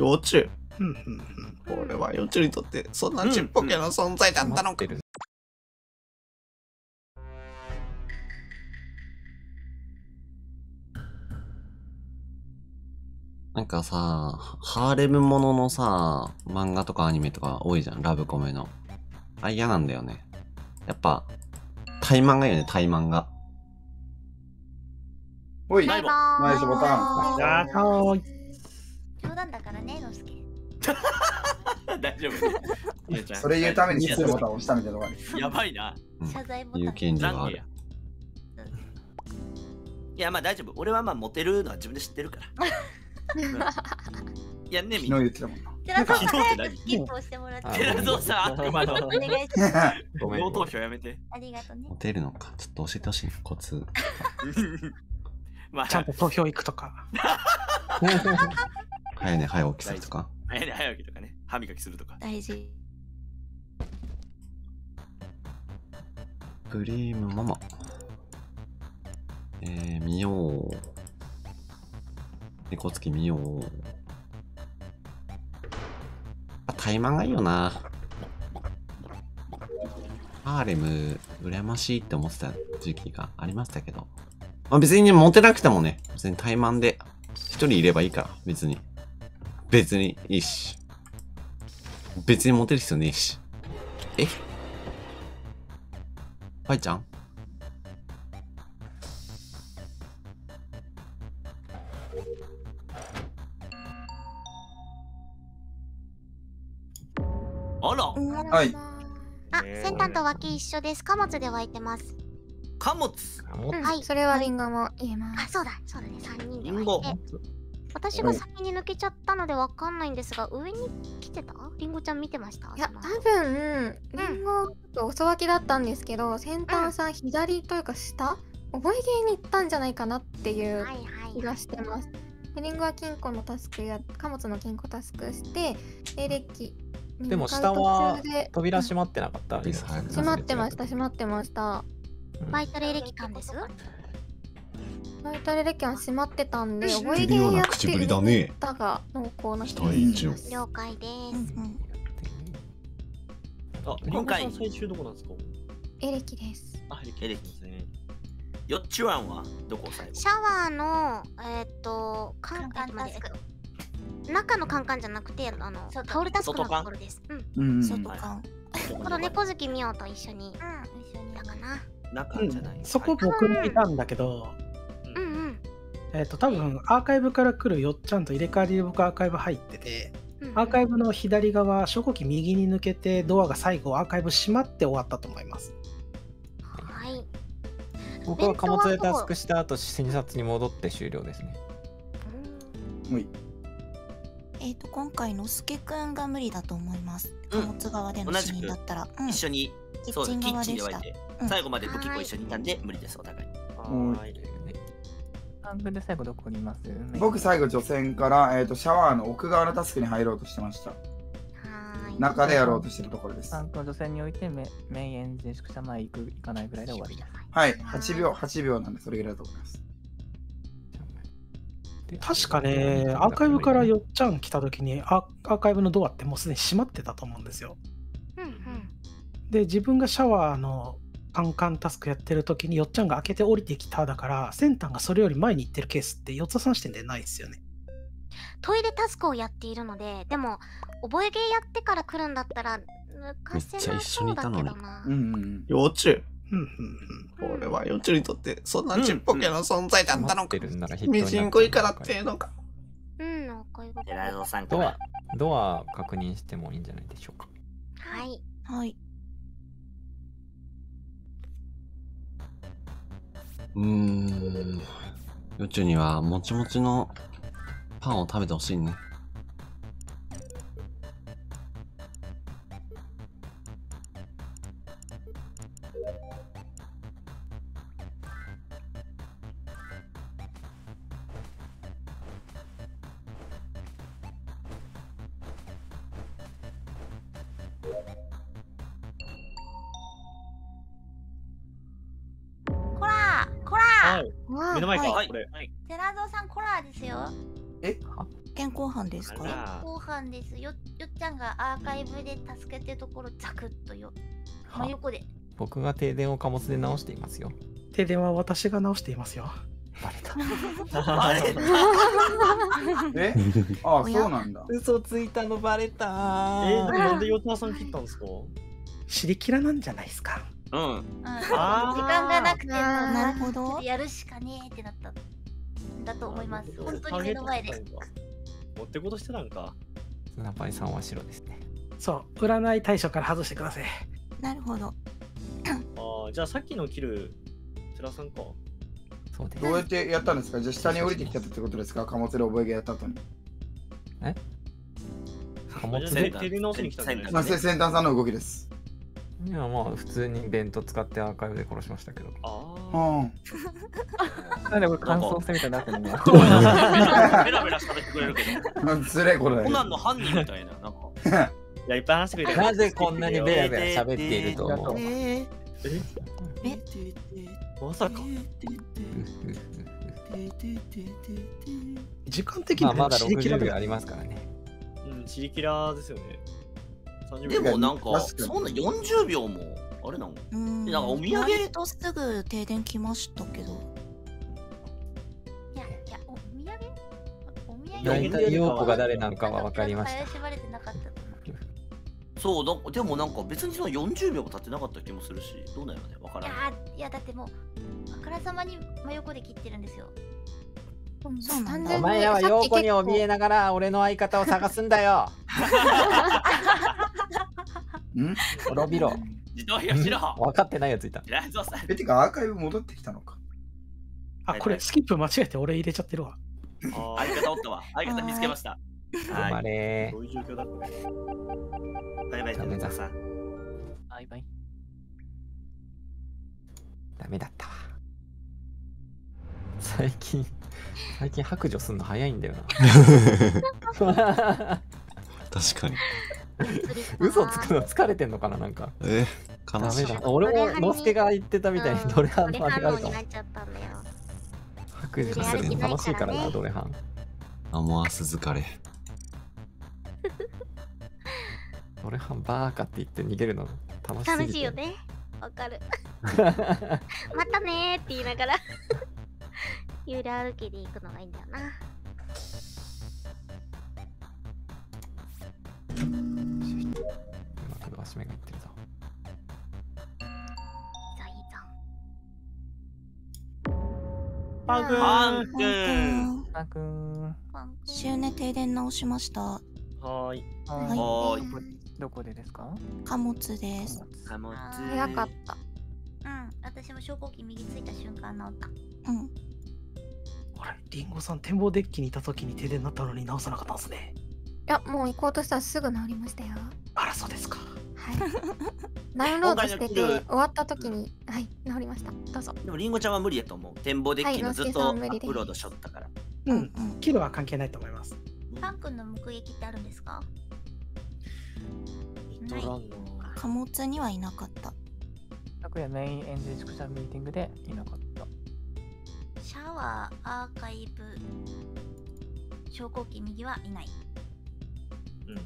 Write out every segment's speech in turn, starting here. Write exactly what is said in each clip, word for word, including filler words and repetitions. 幼虫。これは幼虫にとってそんなちっぽけな存在だったのか。なんかさ、ハーレムもののさ、漫画とかアニメとか多いじゃん、ラブコメの。あ、嫌なんだよね。やっぱ、対漫画よね、対漫画。おい、ナイスボタン。やったー。冗談だからね、のすけ。大丈夫。それ言うためにナイスボタン押したみたいなのがある。やばいな。謝罪ボタン。有権者がある。いや、まあ大丈夫。俺はまあモテるのは自分で知ってるから。いやね、みんな言ってたもんな。寺蔵さん、早くスキップをしてもらって。寺蔵さん、悪魔の。お願いします。ごめん。投票やめて。ありがとね。モテるのか、ちょっと教えてほしいコツ。まあ、ちゃんと投票行くとか。早寝早起きするとか。早寝早起きとかね。歯磨きするとか。大事。クリームママ。えー、見よう。猫つき見よう。あ、タイマンがいいよな。ハーレム、羨ましいって思ってた時期がありましたけど。まあ別にね、モテなくてもね、別にタイマンで一人いればいいから、別に。別にいいし。別にモテる必要ねえし。え？パイちゃん？あら、はい。あ、先端と脇一緒です。貨物で湧いてます。貨物。はい、それはリンゴも言えます。あ、そうだ、そうだね、三人で湧いて。私が先に抜けちゃったので、わかんないんですが、上に来てた。リンゴちゃん見てました。いや、多分、リンゴ、ちょっと遅脇だったんですけど、先端さん左というか下。覚え芸に行ったんじゃないかなっていう気がしてます。リンゴは金庫のタスクや、貨物の金庫タスクして、エレキ。でも下は扉閉まってなかった。閉まってました、閉まってました。バイトレレキ館です。バイトレレキ館閉まってたんで、覚え芸やってる方が濃厚な人です。了解です。あ、今回最終どこなんですか？エレキです。あ、エレキ。よっちゅわんはどこ？シャワーのえっとカンカンタスク。中のカンカンじゃなくて、あのタオルタスクのところです。うん。外カン。この猫好きミオと一緒に。一緒にだかな。中じゃない。そこ僕もいたんだけど。うんうん。えっと多分アーカイブから来るよっちゃんと入れ替わりで僕アーカイブ入ってて、アーカイブの左側、初号機右に抜けてドアが最後アーカイブ閉まって終わったと思います。はい。僕は貨物でタスクした後、診察に戻って終了ですね。はい。えっと、今回のすけくんが無理だと思います。貨物側での死人だったら、一緒に。キッチンで湧いて、最後まで武器庫一緒にいたんで、無理です。お互い。半分で最後どこにいます？僕最後除染から、えっと、シャワーの奥側のタスクに入ろうとしてました。中でやろうとしてるところです。さんこ女性においてメインエンジン宿舎前行く行かないぐらいで終わりです。はい、はちびょうはちびょうなんでそれぐらいだと思います。確かね、アーカイブからよっちゃん来た時にアーカイブのドアってもうすでに閉まってたと思うんですよ。うんうん、で自分がシャワーのカンカンタスクやってる時によっちゃんが開けて降りてきただから先端がそれより前に行ってるケースってよっちゃん視点でないですよね。トイレタスクをやっているので、でも覚え芸やってから来るんだったら抜かせないそうだけどな。幼虫。これは幼虫にとってそんなちっぽけな存在だったのか。ミジンコイカだっていうのか。うん、おこいご。寺蔵さんドアドア確認してもいいんじゃないでしょうか。はいはい。うーん。幼虫にはもちもちのパンを食べてほしいね。こらこら、目の前かこれ。寺蔵さんこらですよ。え？見後半ですか？後半ですよ。よっちゃんがアーカイブで助けてるところザクッとよ。真横で。僕が停電を貨物で直していますよ。停電は私が直していますよ。バレた。バレた。え？ああ、そうなんだ。嘘ついたのバレた。えー、なんでヨタさん切ったんですか？知りきらなんじゃないですか。うん。うん、時間がなくてなるほど。やるしかねえってなった。だと思います。本当に目の前で。持ってことしてなんか。ナパイさんは白ですね。そう、占い対象から外してください。なるほど。ああ、じゃあさっきの切るつらさんか。そうです。どうやってやったんですか？じゃあ下に降りてきたってことですか？貨物で覚えがやった後に。え？貨物で手で直しに来たんですか？先端さんの動きです。いやまあ普通に弁当使ってアーカイブで殺しましたけど。ああ。なんでこれ感想戦みたいになってるの？ベラベラ喋ってくれるけど。なんつれこれ。コナンの犯人みたいななんか。いやいっぱい話してくれた。なぜこんなにベラベラ喋っていると思う？え？え？まさか。時間的にまだろくじゅうびょうありますからね。うん、チリキラーですよね。でもなんかそんなよんじゅうびょうもあれなの？なんかお土産割とすぐ停電きましたけど。いやいやお土産？お土産？陽子が誰なんかは分かりました。そうだ、でもなんか別にそのよんじゅうびょうも経ってなかった気もするし、どうなのね、わからない。いやいやだってもうあからさまに真横で切ってるんですよ。そうなんだ。お前らは陽子に怯えながら俺の相方を探すんだよ。ん？滅びろ。自動よしろ。分かってないやついた。え、てかアーカイブ戻ってきたのか。あ、これスキップ間違えて俺入れちゃってるわ。相方おったわ。相方見つけました。頑張れ。どういう状況だったの？バイバイ。ダメださ。バイバイ。ダメだったわ。最近最近白状すんの早いんだよな。確かに。嘘つくの疲れてんのかな、なんか。え、悲しい。俺ものすけが言ってたみたいにドレハンのあれがあると。白状するの楽しいからな、ドレハン。アモアス疲れ。ドレハンバーカって言って逃げるの楽しい。楽しいよね。わかる。またねーって言いながら。揺れ歩きで行くのがいいんだよな。今からわしめが行ってるぞ。じゃあいいぞ。パンくん。パンくん。パンくん。終電停電直しました。はい。はい。どこでですか？貨物です。貨物。早かった。うん、私も昇降機右ついた瞬間直った。うん。あれ、リンゴさん、展望デッキにいたときに停電になったのに直さなかったんですね。いや、もう行こうとしたらすぐ直りましたよ。あら、そうですか。はい。ダウンロードしてて、終わったときに、はい、直りました。どうぞ。でも、リンゴちゃんは無理やと思う。展望デッキのずっとアップロードしょったから。うん、キルは関係ないと思います。パン君の目撃ってあるんですか？ない。貨物にはいなかった。昨夜メインエンジェ宿舎ミーティングでいなかった。シャワー、アーカイブ、昇降機右はいない。うんうん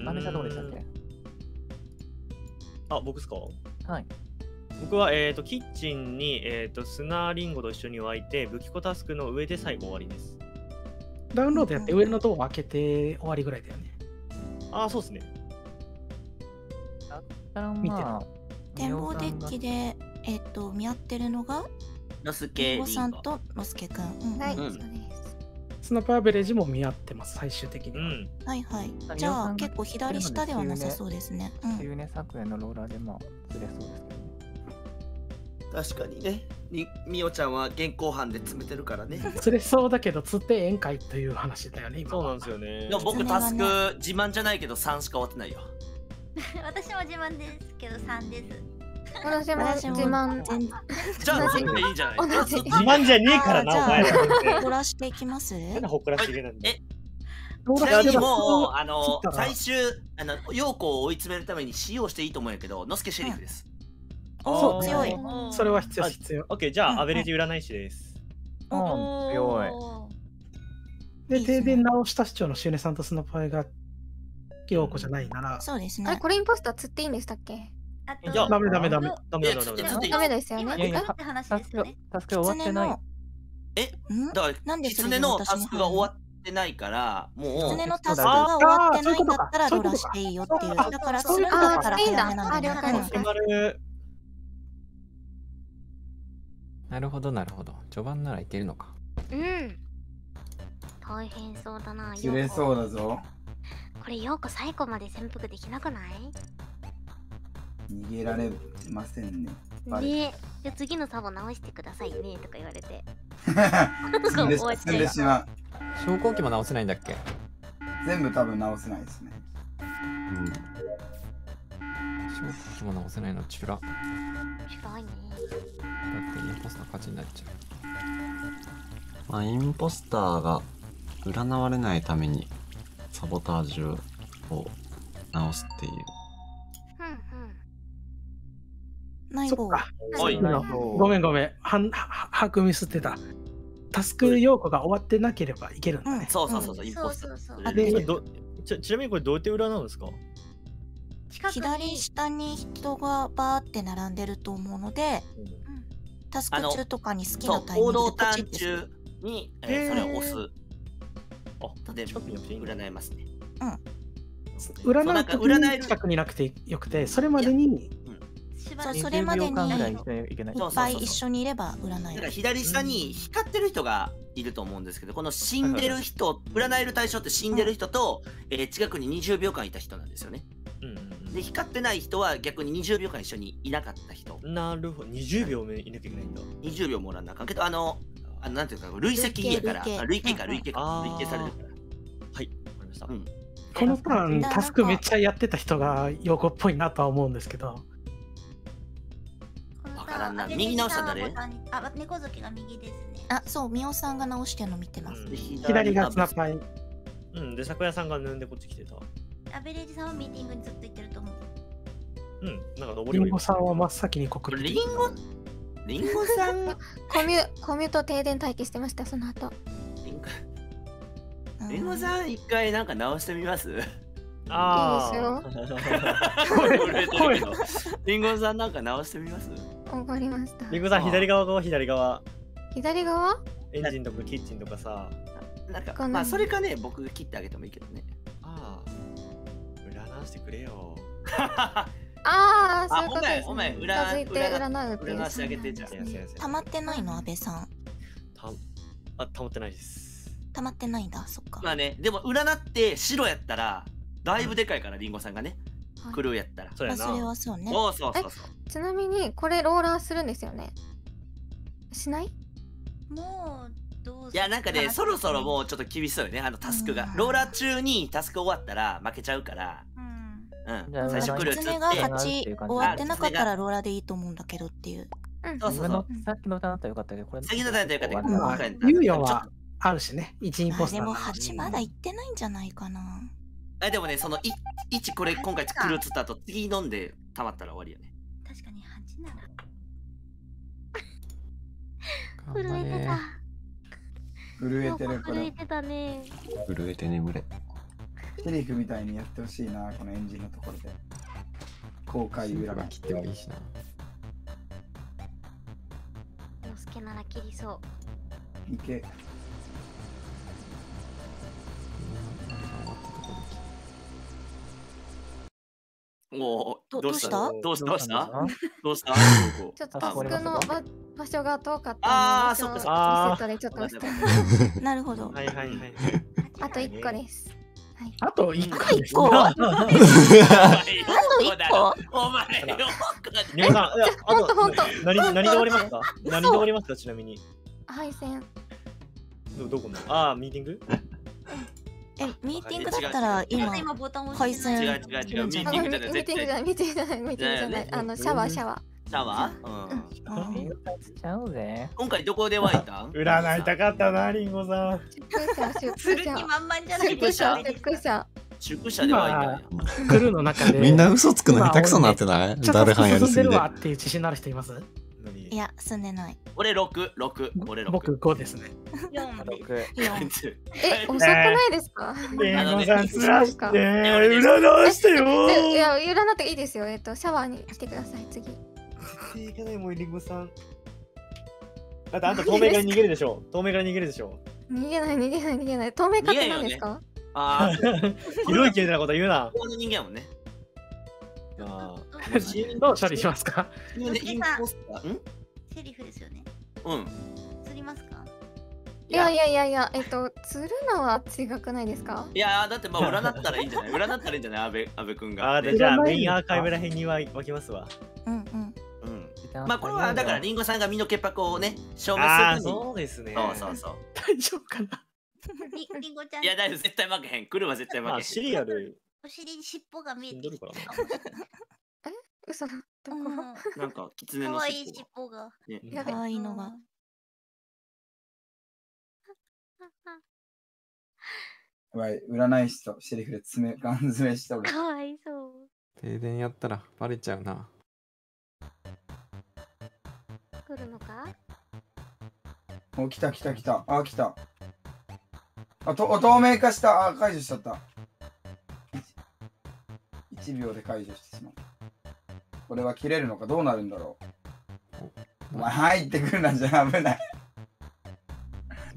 うん。アメさんどうでしたっけ？あ、僕ですか？はい。僕は、えーと、キッチンに、えーと、砂リンゴと一緒に沸いて、武器庫タスクの上で最後終わりです。ダウンロードやって上のドアを開けて終わりぐらいだよね。ああ、そうですね。見てな。展望デッキで、えっと、見合ってるのがのすけさんとのすけくん。はい、そうです。スナップアベレージも見合ってます、最終的に。はいはい。じゃあ、結構左下ではなさそうですね。っていうね、昨夜のローラーでも釣れそうですけどね。確かにね。に、みおちゃんは現行犯で詰めてるからね。釣れそうだけど、釣って宴会という話だよね、今。そうなんですよね。でも僕、タスク、自慢じゃないけど、さんしか終わってないよ。私も自慢ですけどさんです。私も自慢。じゃあ自慢でいいんじゃない？自慢じゃねえからなお前ら。ほらしていきます？ほらしていけない。え、ちなみにもうあの最終あの陽子を追い詰めるために使用していいと思うんやけど、のすけシェリフです。そう、強い。それは必要必要。オッケー、じゃあアベレージ占い師です。うん、強い。で、停電直した市長のシュネさんとスノパイが陽子じゃないなら。そうですね。あれ、これインポスター釣っていいんでしたっけ？ダメダメダメダメダメですよね。タスクタスク終わってない。え、だからキツネのタスクが終わってないから、もうキツネのタスクが終わってないんだったらロラしていいよっていう。だからそれだからいいんだ。あ、了解です。なるほどなるほど。序盤ならいけるのか。うん。大変そうだな。揺れそうだぞ。これようこ最後まで潜伏できなくない？逃げられませんね。ねえ、次のサボ直してくださいねとか言われて。死んでしまう。昇降機も直せないんだっけ？全部多分直せないですね。うん。昇降機も直せないのチュラ。チュラいね。だってインポスター勝ちになっちゃう。まあインポスターが占われないためにサボタージュを直すっていう。そっか。ごめんごめん。把握ミスってた。タスク要項が終わってなければいけるんだね。そうそうそうそう。インポスター。ちちなみにこれどうやって裏なんですか？左下に人がバーって並んでると思うので、タスク中とかに好きなタイミングでポチッてする。行動ターン中にそれを押す。あ、で占いますね。うん。占う時に近くになくてよくて、それまでに。それまでにいっぱい一緒にいれば占い。だから左下に光ってる人がいると思うんですけど、この死んでる人、占える対象って死んでる人と、うん、えー、近くににじゅうびょうかんいた人なんですよね。で、光ってない人は逆ににじゅうびょうかん一緒にいなかった人。なるほど、にじゅうびょうめいなきゃいけないんだ。にじゅうびょうもらわなあかんけど、あの、あのなんていうか、累積やから、累計か、累計か、累計されるから。はい、わかりました。うん、このターン、タスクめっちゃやってた人が陽子っぽいなとは思うんですけど。右直したんだね。あ、猫好きが右ですね。あ、そう、みおさんが直してるの見てます。左がつなぱい。うん、で、桜屋さんがぬんでこっち来てた。アベレージさんはミーティングにずっと行ってると思う。うん、なんか登り。リンゴさんは真っ先に告白。リンゴ。リンゴさん。コミュ、コミュと停電待機してました、その後。リンゴ。リンゴさん、一回なんか直してみます。ああ。リンゴさん、なんか直してみます。わかりました。リンゴさん、左側が左側。左側？エンジンとかキッチンとかさ。なんか、まあ、それかね、僕切ってあげてもいいけどね。ああ。占してくれよ。ああ、そういうことですね。お前、お前、占う。占してあげてじゃん。溜まってないの、安倍さん。た、あ、溜まってないです。溜まってないんだ、そっか。まあね、でも占って白やったら、だいぶでかいから、リンゴさんがね。クルーやったら。それはそうね。そうそうそう。ちなみにこれローラーするんですよね。しない？もうどう？いやなんかね、そろそろもうちょっと厳しそうよね。あのタスクがローラー中にタスク終わったら負けちゃうから。うん。最初クルーつって。狐がはち終わってなかったらローラーでいいと思うんだけどっていう。そうそうそう。さっきの歌だったらよかったけどこれ。さっきの歌だったらよかったけど。猶予はあるしね。一インポスター。でもはちまだ行ってないんじゃないかな。あ、でもね、そのいちこれ今回作るっつった後次飲んでたまったら終わりよね。確かにはちなら震えてた、震えてる、震えてたね、震えて眠れ。テリフみたいにやってほしいな、このエンジンのところで公開裏が切ってもいいしな。のすけなら切りそう。いけもうどうしたどうしたどうしたどうした。ちょっとタスクの場所が遠かった。ああ、そっか。リセットでちょっと押して。なるほど。はいはいはい。あと一個です。あと一個。一個。あと一個。お前よ。皆さん、本当本当。何何で終わりますか？何で終わりますかちなみに。配線。どどこの？ああ、ミーティング？え、ミーティングだったら今回線。違う違う違う。ミーティングじゃない。ミーティングじゃない。ミーティングじゃない。ミーティングじゃない。あのシャワーシャワー。シャワー？うん。ちゃうぜ。今回どこで湧いた？占いたかったなリンゴさん。出向者出向者。出向者出向者。宿舎ではクルーの中でみんな嘘つくの下手くそになってない？誰半やりすぎで。っていう自信のある人います？いや、住んでない。俺六六。俺僕五ですね。四六。え、遅くないですか？ね、ござんすらして。占ってよ。いや、占っていいですよ。えっとシャワーに来てください。次。いかないもうリンゴさん。だってあんた透明から逃げるでしょ。透明から逃げるでしょ。逃げない逃げない逃げない。透明化って何ですか？ああ、広い系なこと言うな。この人間もね。ああ、どう処理しますか？インポスター。ん？セリフですよね。うん。釣りますか？いやいやいやいや、えっと釣るのは違くないですか？いやだってまあ占ったらいいんじゃない？占ったらいいんじゃない？安倍安倍くんが。ああ、じゃあメインアーカイブら辺には分けますわ。うんうん。まあこれはだからリンゴさんが身の潔白をね証明するのに。そうですね。そうそうそう。大丈夫かな。リンゴちゃん。いや大丈夫、絶対負けへん。来るは絶対負けへん。シリアル。お尻に尻尾が見えてるから。え？嘘だった。なんかキツネの尻尾が。可愛いのが。やばい、占い師とシェリフで爪ガン詰めした俺。かわいそう。停電やったらバレちゃうな。来るのか？お、来た来た来た。あ、来た。あ、と、透明化した。あ、解除しちゃった。いちびょうで解除してしまう。これは切れるのか、どうなるんだろう。お前入ってくるなんじゃ危ない。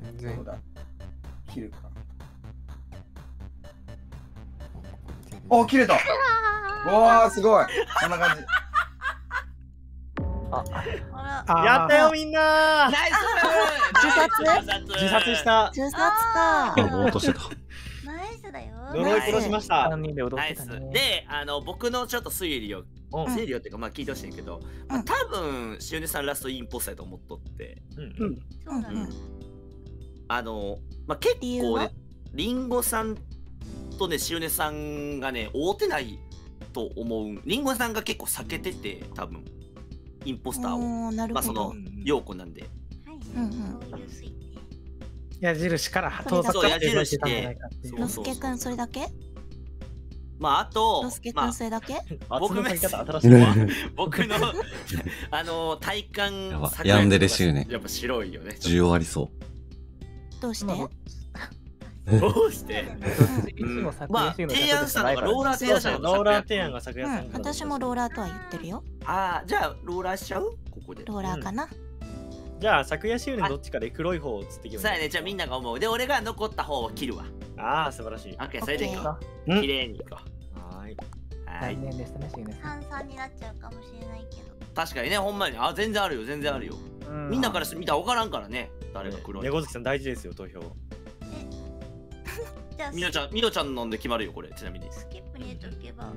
全然。そうだ。切るか。お、切れた。わあ、すごい。こんな感じ。やったよみんな。ナイス。自殺。自殺した。自殺か。落としてた。ナイスだよ。呪い殺しました。ナイス。で、あの僕のちょっと推理を、推理をっていうかまあ聞いてほしいんけど、多分しおねさんラストインポスターと思っとって、あのまあ結構ね、りんごさんとねしおねさんがね合うてないと思う。りんごさんが結構避けてて多分。インポスターを、まあその陽子なんで、矢印から遠ざかってるんじゃないかっていう。のすけくんそれだけ？まああと、のすけくんそれだけ？僕の僕のあの体感ヤンデレ執念やっぱ白いよね。需要ありそう。どうして？どうして？まあ提案したのがローラー提案者のローラー提案が昨夜さん。私もローラーとは言ってるよ。ああ、じゃあローラーしちゃう？ここで。ローラーかな。じゃあ昨夜シールのどっちかで黒い方をつってきます。さあね、じゃあみんなが思うで俺が残った方を切るわ。ああ、素晴らしい。オッケー、それでいこう。綺麗にいこう。はい。はい。残念でしたね、シール。三三になっちゃうかもしれないけど。確かにね、ほんまにあ全然あるよ、全然あるよ。みんなから見たら分からんからね。誰が黒い。猫月さん大事ですよ投票。みのちゃん、みのちゃんなんで決まるよこれ。ちなみにスキップに入れとけば、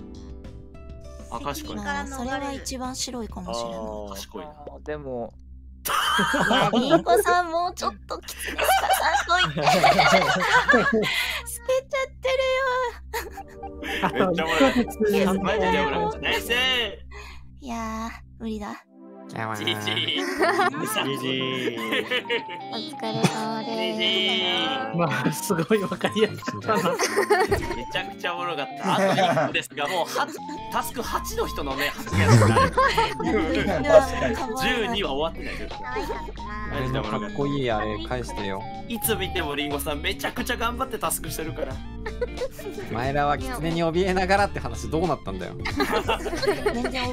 あ、賢いな。それは一番白いかもしれない。賢いな。でもりんこさんもうちょっときつねさんといて透けちゃってるよ。めっちゃおもろい。ナイス。いやー無理だ。ジジイ。お疲れ様です。まあすごいわかりやすかったな。めちゃくちゃおもろかった。あといっこですが、もうタスクはちの人のね発言がじゅうには終わってないです。かっこいいあれ返してよ。いつ見てもりんごさんめちゃくちゃ頑張ってタスクしてるから。前らはキツネに怯えながらって話どうなったんだよ。全然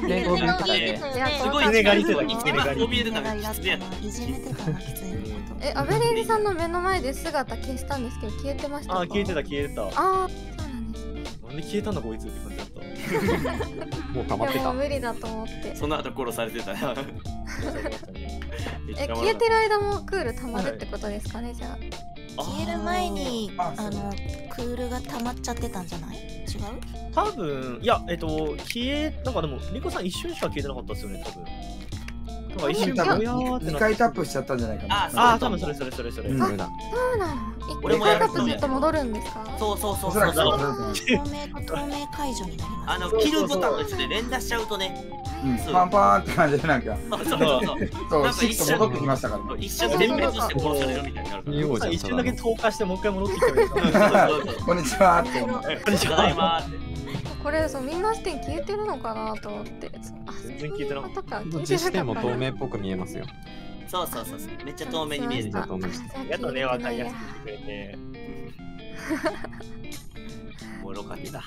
怯えてない。すごいねがり。え、アベレージさんの目の前で姿消したんですけど消えてましたか？あ、消えてた消えてた。あ、そうなんですね。なんで消えたんだこいつって感じだった。もう溜まってた。無理だと思って。その後殺されてた。え、消えてる間もクール溜まるってことですかねじゃあ。消える前にあのクールが溜まっちゃってたんじゃない？違う？多分いやえっと消えなんかでもリコさん一瞬しか消えてなかったですよね多分。一瞬多分にかいタップしちゃったんじゃないかな。ああ、多分それそれそれそれ。そうなの。いっかいタップすると戻るんですか？そうそうそう。透明解除になります。あのキルボタンと一緒で連打しちゃうとね。パンパンって感じでなんか。そうそう。そう、一瞬戻ってきましたから。一瞬全滅して殺されるみたいになるから。一瞬だけ投下してもう一回戻ってきて。こんにちはって。こんにちはって。これそうみんな視点消えてるのかなと思って。全然消えてなかった。実視点も透明っぽく見えますよ。そうそうそうそう。めっちゃ透明に見える。やっとね若いやつ来てくれて。もうロカにだ。